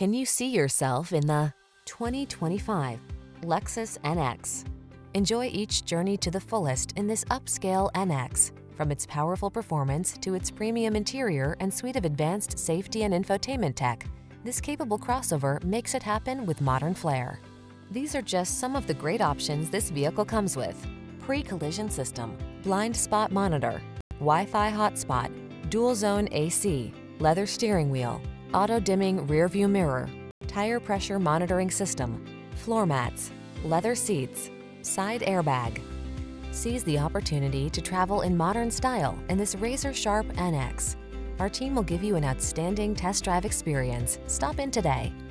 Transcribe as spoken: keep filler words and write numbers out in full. Can you see yourself in the twenty twenty-five Lexus N X? Enjoy each journey to the fullest in this upscale N X. From its powerful performance to its premium interior and suite of advanced safety and infotainment tech, this capable crossover makes it happen with modern flair. These are just some of the great options this vehicle comes with: pre-collision system, blind spot monitor, Wi-Fi hotspot, dual zone A C, leather steering wheel, auto-dimming rearview mirror, tire pressure monitoring system, floor mats, leather seats, side airbag. Seize the opportunity to travel in modern style in this razor-sharp N X. Our team will give you an outstanding test drive experience. Stop in today.